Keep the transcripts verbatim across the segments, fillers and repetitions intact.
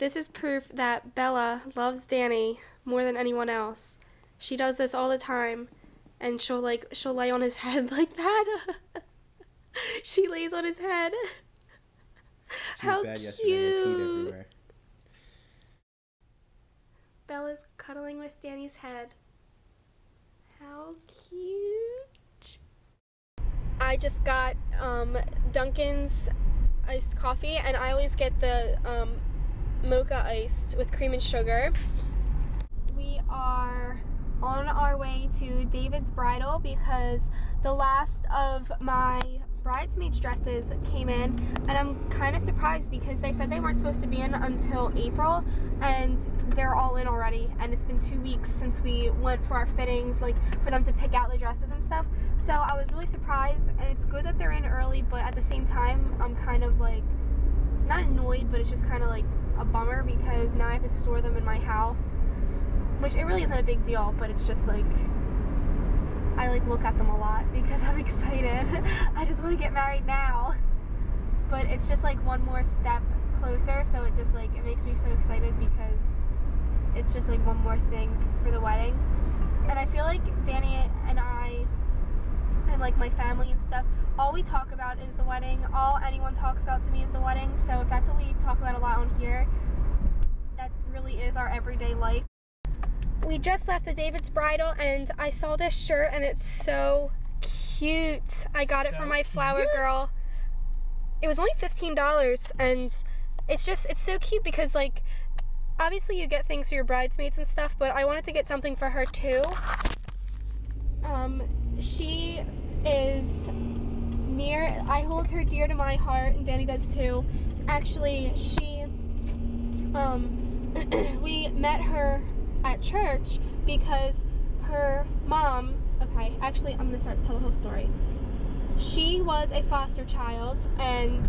This is proof that Bella loves Danny more than anyone else. She does this all the time, and she'll like she'll lay on his head like that. She lays on his head. She How was cute! Bella's cuddling with Danny's head. How cute! I just got um, Dunkin's iced coffee, and I always get the um, mocha iced with cream and sugar. We are on our way to David's Bridal because the last of my bridesmaids dresses came in, and I'm kind of surprised because they said they weren't supposed to be in until April, and they're all in already, and it's been two weeks since we went for our fittings, like for them to pick out the dresses and stuff. So I was really surprised, and it's good that they're in early, but at the same time I'm kind of like not annoyed, but it's just kind of like a bummer because now I have to store them in my house, which it really isn't a big deal, but it's just like I like look at them a lot because I'm excited. I just want to get married now. But it's just like one more step closer, so it just like it makes me so excited because it's just like one more thing for the wedding. And I feel like Danny and I and like my family and stuff, all we talk about is the wedding. All anyone talks about to me is the wedding. So if that's what we talk about a lot on here, that really is our everyday life. We just left the David's Bridal, and I saw this shirt, and it's so cute. I got it so from my flower cute. girl. It was only fifteen dollars, and it's just, it's so cute because, like, obviously you get things for your bridesmaids and stuff, but I wanted to get something for her, too. Um, she is near, I hold her dear to my heart, and Danny does, too. Actually, she, um, we met her at church because her mom, okay, actually I'm gonna start to tell the whole story. She was a foster child, and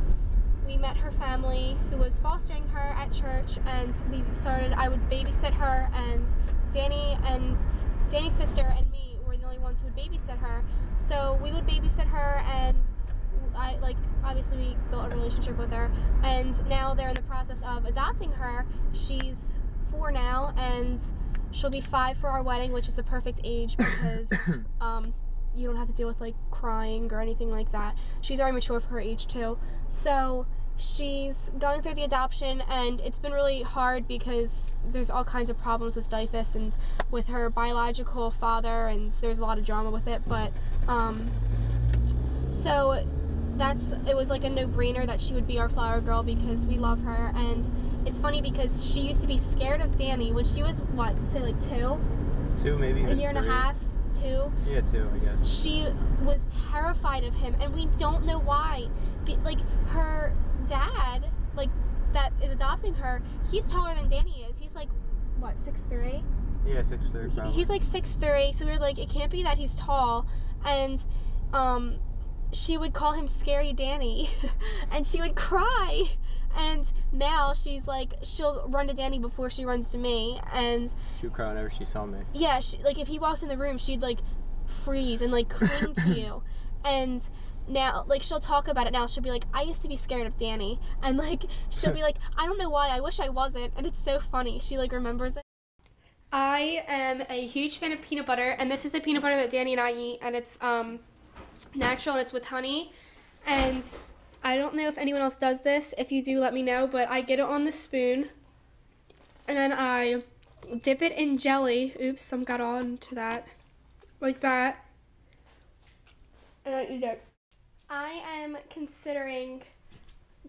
we met her family who was fostering her at church, and we started, I would babysit her, and Danny and Danny's sister and me were the only ones who would babysit her. So we would babysit her, and I like obviously we built a relationship with her, and now they're in the process of adopting her. She's four now, and she'll be five for our wedding, which is the perfect age because um, you don't have to deal with like crying or anything like that. She's already mature for her age too. So she's going through the adoption, and it's been really hard because there's all kinds of problems with D F C S and with her biological father, and there's a lot of drama with it. But um, so that's, it was like a no-brainer that she would be our flower girl because we love her. And it's funny because she used to be scared of Danny when she was, what, say like two? Two, maybe. A year and a half, two? Yeah, two, I guess. She was terrified of him, and we don't know why. Be, like, her dad, like, that is adopting her, he's taller than Danny is. He's like, what, six three? Yeah, six three, probably. He's like six three, so we were like, it can't be that he's tall. And, um... she would call him Scary Danny, and she would cry. And now she's like, she'll run to Danny before she runs to me, and she would cry whenever she saw me. Yeah, she, like if he walked in the room, she'd like freeze and like cling to you. And now, like she'll talk about it now. She'll be like, I used to be scared of Danny, and like she'll be like, I don't know why. I wish I wasn't. And it's so funny. She like remembers it. I am a huge fan of peanut butter, and this is the peanut butter that Danny and I eat, and it's um. natural, and it's with honey. And I don't know if anyone else does this. If you do, let me know, but I get it on the spoon, and then I dip it in jelly. Oops, some got on to that. Like that. And I eat it. I am considering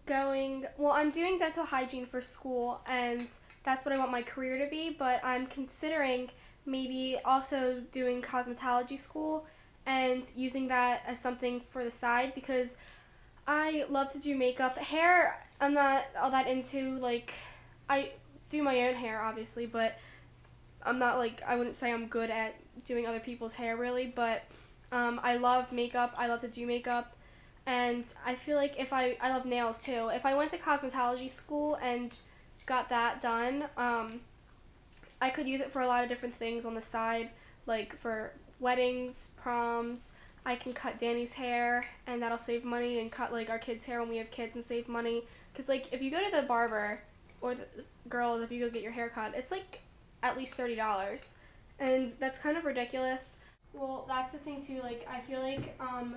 going, well, I'm doing dental hygiene for school, and that's what I want my career to be, but I'm considering maybe also doing cosmetology school and using that as something for the side because I love to do makeup. Hair, I'm not all that into, like, I do my own hair, obviously, but I'm not, like, I wouldn't say I'm good at doing other people's hair, really, but um, I love makeup, I love to do makeup, and I feel like if I, I love nails, too. If I went to cosmetology school and got that done, um, I could use it for a lot of different things on the side, like, for weddings, proms. I can cut Danny's hair, and that'll save money, and cut like our kids' hair when we have kids and save money, because like if you go to the barber or the, girls, if you go get your hair cut, it's like at least thirty dollars, and that's kind of ridiculous. Well, that's the thing too, like I feel like um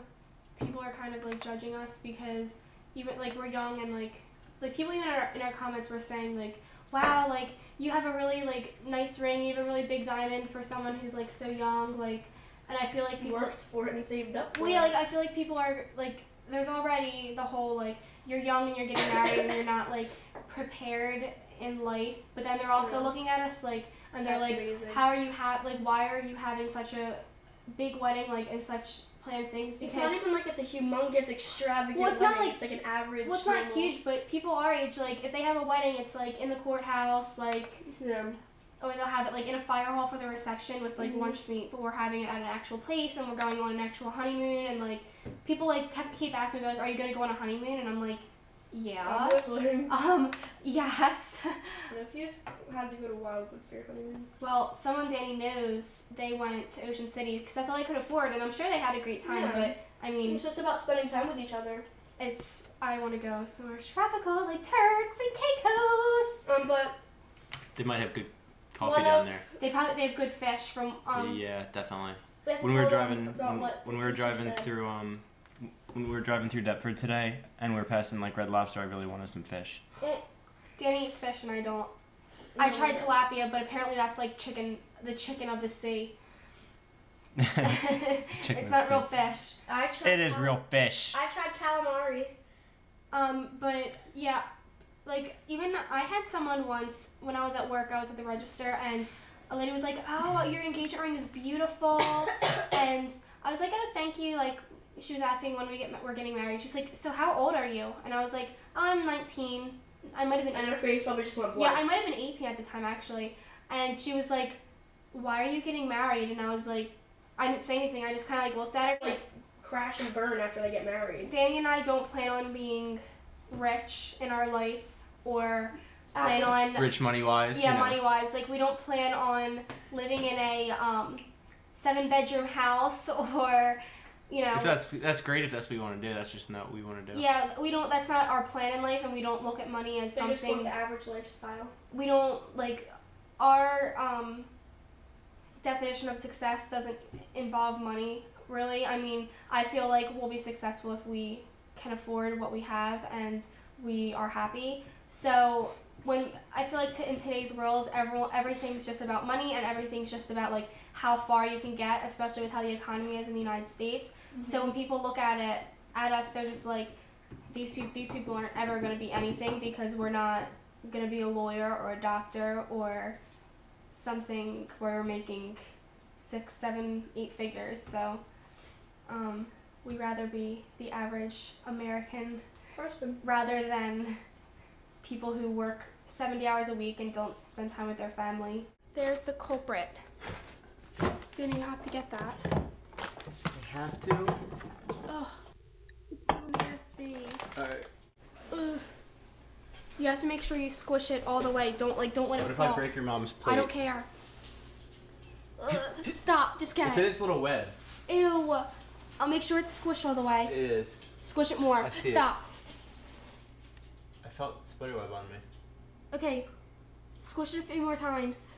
people are kind of like judging us because even like we're young, and like like people even in our, in our comments were saying like, wow, like you have a really like nice ring, you have a really big diamond for someone who's like so young, like. And I feel like people worked for it and saved up for well, it. Well, yeah, like I feel like people are like, there's already the whole like you're young and you're getting married and you're not like prepared in life, but then they're also yeah. looking at us like, and they're That's like, amazing. How are you ha like why are you having such a big wedding like and such planned things? Because it's not even like it's a humongous extravagant. Well, it's wedding. Not like it's like an average. Well, it's normal. Not huge, but people our age, like if they have a wedding, it's like in the courthouse, like yeah. Or they'll have it like in a fire hall for the reception with like mm-hmm. lunch meat, but we're having it at an actual place, and we're going on an actual honeymoon, and like people like keep asking me like, are you going to go on a honeymoon? And I'm like, yeah. Obviously. Um, yes. And if you just had to go to Wildwood for your honeymoon? Well, someone Danny knows, they went to Ocean City because that's all they could afford, and I'm sure they had a great time, yeah. But I mean. It's just about spending time with each other. It's, I want to go somewhere tropical like Turks and Caicos. Um, but. They might have good coffee down there. They probably they have good fish from. Um, yeah, definitely. When we were driving, when, when we were driving through, um, when we were driving through Deptford today, and we were passing like Red Lobster, I really wanted some fish. Danny eats fish, and I don't. I tried tilapia, but apparently that's like chicken, the chicken of the sea. It's not real fish. I tried. It is real fish. I tried calamari. Um, but yeah. Like, even I had someone once, when I was at work, I was at the register, and a lady was like, oh, your engagement ring is beautiful, and I was like, oh, thank you, like, she was asking when we get, we're getting married, she was like, so how old are you? And I was like, oh, I'm nineteen, I might have been, and her face probably just went black. Yeah, I might have been eighteen at the time, actually, and she was like, why are you getting married? And I was like, I didn't say anything, I just kind of, like, looked at her, like, crash and burn after they get married. Danny and I don't plan on being rich in our life, or plan on rich money wise. Yeah, you know. Money wise. Like we don't plan on living in a um, seven bedroom house, or you know. If that's that's great if that's what we want to do. That's just not what we want to do. Yeah, we don't. That's not our plan in life, and we don't look at money as they something. Just want the average lifestyle. We don't like our um, definition of success doesn't involve money really. I mean, I feel like we'll be successful if we can afford what we have and we are happy. So when I feel like t in today's world, everyone, everything's just about money, and everything's just about like how far you can get, especially with how the economy is in the United States. Mm-hmm. So when people look at it at us, they're just like, these people, these people aren't ever going to be anything because we're not going to be a lawyer or a doctor or something where we're making six, seven, eight figures. So um, we'd rather be the average American person rather than people who work seventy hours a week and don't spend time with their family. There's the culprit. Dude, you have to get that. I have to? Ugh. It's so nasty. Alright. Ugh. You have to make sure you squish it all the way. Don't like, don't let what it fall. What if I break your mom's plate? I don't care. Ugh. Stop, just get it's it. It's in its little web. Ew. I'll make sure it's squished all the way. It is. Squish it more. I see Stop. It. I felt spiderweb on me. Okay. Squish it a few more times.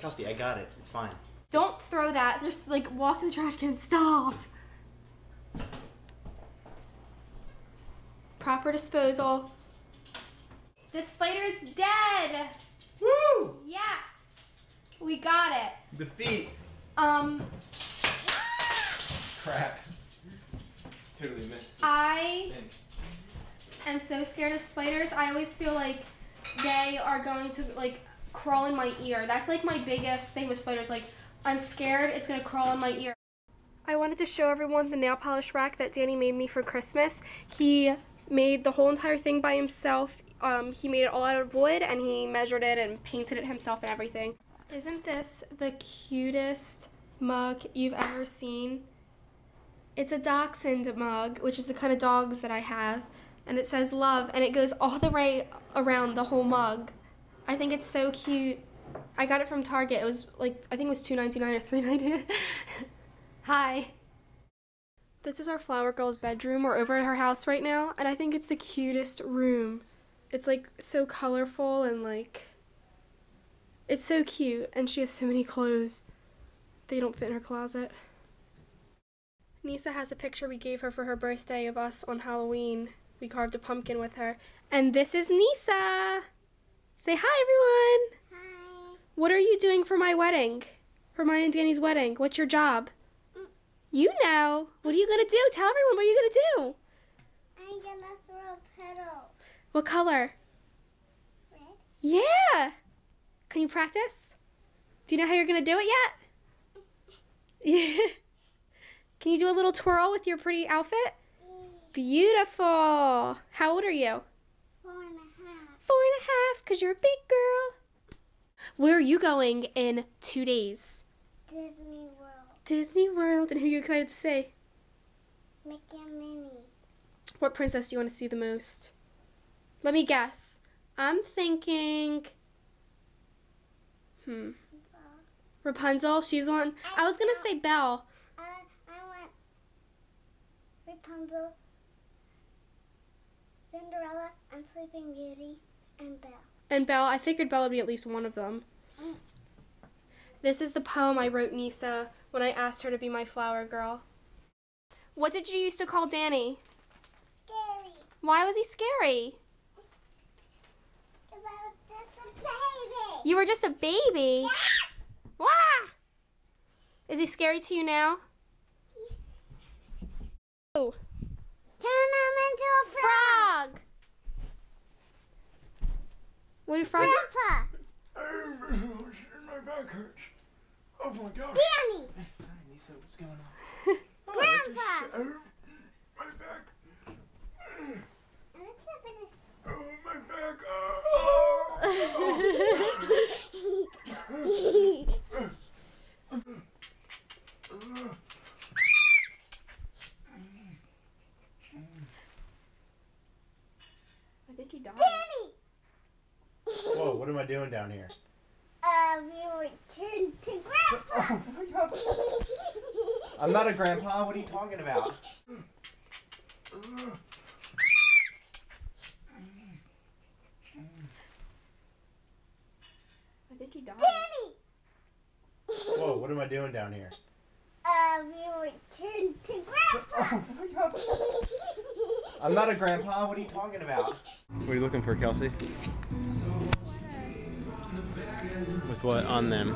Kelsey, I got it. It's fine. Don't it's... throw that. Just like walk to the trash can. Stop. Proper disposal. This spider is dead. Woo! Yes. We got it. Defeat. Um. Crap. Totally missed it. I am so scared of spiders. I always feel like they are going to like crawl in my ear. That's like my biggest thing with spiders. Like I'm scared it's gonna crawl in my ear. I wanted to show everyone the nail polish rack that Danny made me for Christmas. He made the whole entire thing by himself. Um, he made it all out of wood, and he measured it and painted it himself and everything. Isn't this the cutest mug you've ever seen? It's a Dachshund mug, which is the kind of dogs that I have, and it says love, and it goes all the way around the whole mug. I think it's so cute. I got it from Target. It was like, I think it was two ninety-nine or three ninety-nine. Hi. This is our flower girl's bedroom. We're over at her house right now, and I think it's the cutest room. It's like so colorful and like it's so cute, and she has so many clothes. They don't fit in her closet. Nisa has a picture we gave her for her birthday of us on Halloween. We carved a pumpkin with her. And this is Nisa! Say hi, everyone! Hi! What are you doing for my wedding? For mine and Danny's wedding? What's your job? Mm. You know! What are you gonna do? Tell everyone, what are you gonna do? I'm gonna throw petals. What color? Red. Yeah! Can you practice? Do you know how you're gonna do it yet? Yeah. Can you do a little twirl with your pretty outfit? Beautiful. How old are you? Four and a half. Four and a half, because you're a big girl. Where are you going in two days? Disney World. Disney World. And who are you excited to see? Mickey and Minnie. What princess do you want to see the most? Let me guess. I'm thinking... Hmm. Rapunzel. Rapunzel? She's the one? I, I was going to say Belle. Uh, I want Rapunzel, Cinderella, and Sleeping Beauty, and Belle. And Belle. I figured Belle would be at least one of them. Mm. This is the poem I wrote Nisa when I asked her to be my flower girl. What did you used to call Danny? Scary. Why was he scary? Because I was just a baby. You were just a baby? Yeah. Wow. Is he scary to you now? Oh. Turn him into a frog. Frog. What do frogs? Grandpa. My back hurts. Oh my God. Danny. Nisa, what's going on? Oh, Grandpa. My back. Oh, my back. Oh. Oh. Whoa, what am I doing down here? Uh, we were turned to Grandpa! Oh my God. I'm not a grandpa, what are you talking about? I think he died. Danny! Whoa, what am I doing down here? Uh, we were turned to Grandpa! Oh my God. I'm not a grandpa, what are you talking about? What are you looking for, Kelsey? With what on them?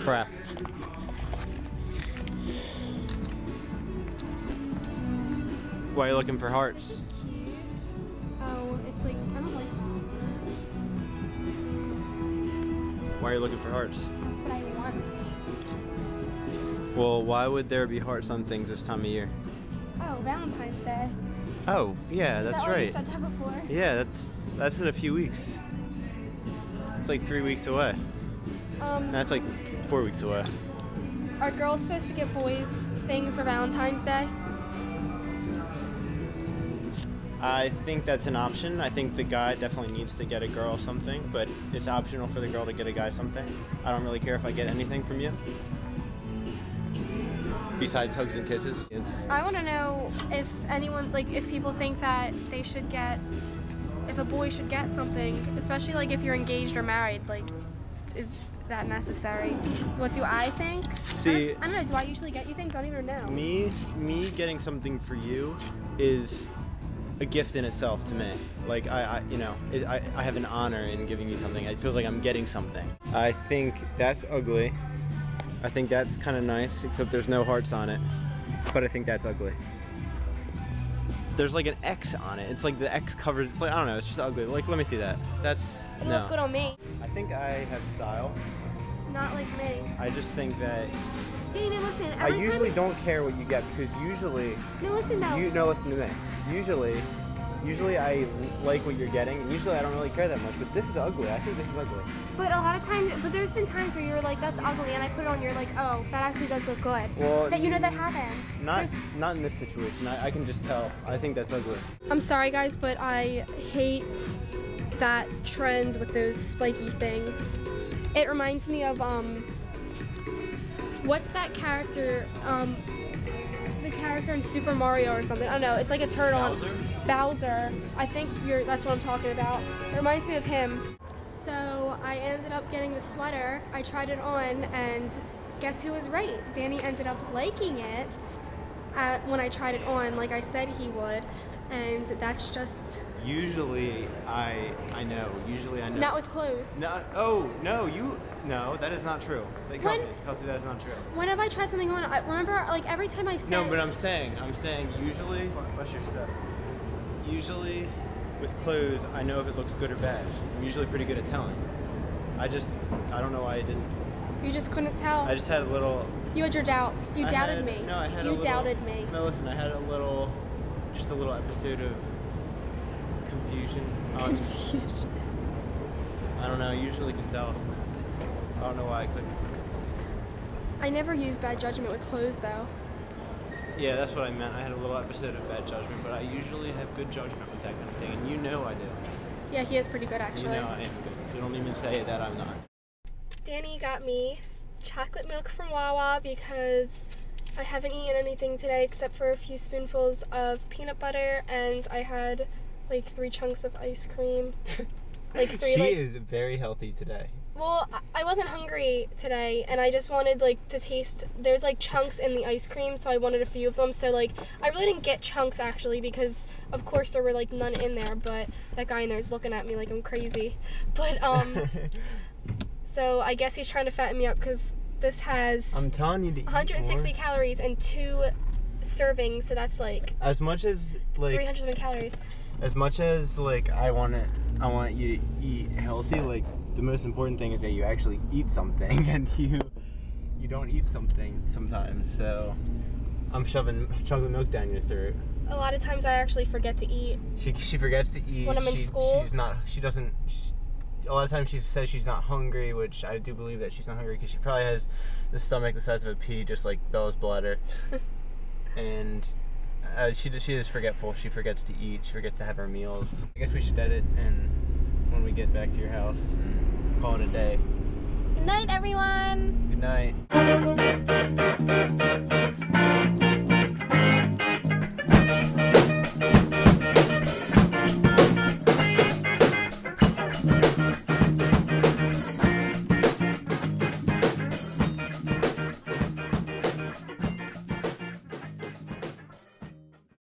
Crap. Why are you looking for hearts? Oh, it's like, I don't like them. Why are you looking for hearts? That's what I want. Well, why would there be hearts on things this time of year? Oh, Valentine's Day. Oh, yeah, that's that right. Said that before. Yeah, that's that's in a few weeks. It's like three weeks away. Um, that's like four weeks away. Are girls supposed to get boys things for Valentine's Day? I think that's an option. I think the guy definitely needs to get a girl something, but it's optional for the girl to get a guy something. I don't really care if I get anything from you. Besides hugs and kisses, it's... I want to know if anyone, like, if people think that they should get, if a boy should get something, especially, like, if you're engaged or married, like, is that necessary? What do I think? See... I don't, I don't know, do I usually get you things? I don't even know. Me, me getting something for you is a gift in itself to me. Like, I, I you know, it, I, I have an honor in giving you something. It feels like I'm getting something. I think that's ugly. I think that's kind of nice, except there's no hearts on it. But I think that's ugly. There's like an X on it. It's like the X covered. It's like, I don't know, it's just ugly. Like, let me see that. That's, no. It looks good on me. I think I have style. Not like me. I just think that... Jamie, listen. I usually don't care what you get, because usually... No, listen though. You, no, listen to me. Usually, usually I like what you're getting, and usually I don't really care that much, but this is ugly. I think this is ugly. But a lot of times, but there's been times where you're like, that's ugly, and I put it on, you're like, oh, that actually does look good. Well, that, you know, that happens. Not there's... not in this situation. I, I can just tell. I think that's ugly. I'm sorry, guys, but I hate that trend with those spiky things. It reminds me of, um, what's that character, um, the character in Super Mario or something. I don't know. It's like a turtle. Bowser? Bowser. I think you're, that's what I'm talking about. It reminds me of him. So I ended up getting the sweater. I tried it on, and guess who was right? Danny ended up liking it uh, when I tried it on, like I said he would. And that's just... Usually, I I know. Usually, I know. Not with clothes. Not, oh, no, you... No, that is not true. Like, when, Kelsey, Kelsey, that is not true. When have I tried something on? I remember, like, every time I said... No, but I'm saying, I'm saying usually... What's your step? Usually, with clothes, I know if it looks good or bad. I'm usually pretty good at telling. I just... I don't know why I didn't. You just couldn't tell? I just had a little... You had your doubts. You I doubted had, me. No, I had you a little... You doubted me. No, listen, I had a little... Just a little episode of confusion. Um, confusion. I don't know. I usually can tell. I don't know why I couldn't. I never use bad judgment with clothes, though. Yeah, that's what I meant. I had a little episode of bad judgment, but I usually have good judgment with that kind of thing, and you know I do. Yeah, he is pretty good, actually. You know I am good, so don't even say that I'm not. Danny got me chocolate milk from Wawa because I haven't eaten anything today except for a few spoonfuls of peanut butter, and I had like three chunks of ice cream. Like three. She like... is very healthy today. Well, I wasn't hungry today, and I just wanted like to taste. There's like chunks in the ice cream, so I wanted a few of them. So like, I really didn't get chunks actually because of course there were like none in there. But that guy in there is looking at me like I'm crazy. But um, so I guess he's trying to fatten me up because. This has I'm telling you to one hundred sixty eat more. Calories and two servings, so that's like as much as like three hundred calories. As much as like I want it, I want you to eat healthy. Like the most important thing is that you actually eat something, and you you don't eat something sometimes. So I'm shoving chocolate milk down your throat. A lot of times I actually forget to eat. She she forgets to eat when I'm she, in school. She's not. She doesn't. She, A lot of times she says she's not hungry, which I do believe that she's not hungry because she probably has the stomach the size of a pea, just like Bella's bladder. And uh, she she is forgetful. She forgets to eat. She forgets to have her meals. I guess we should edit and when we get back to your house, and call it a day. Good night, everyone. Good night.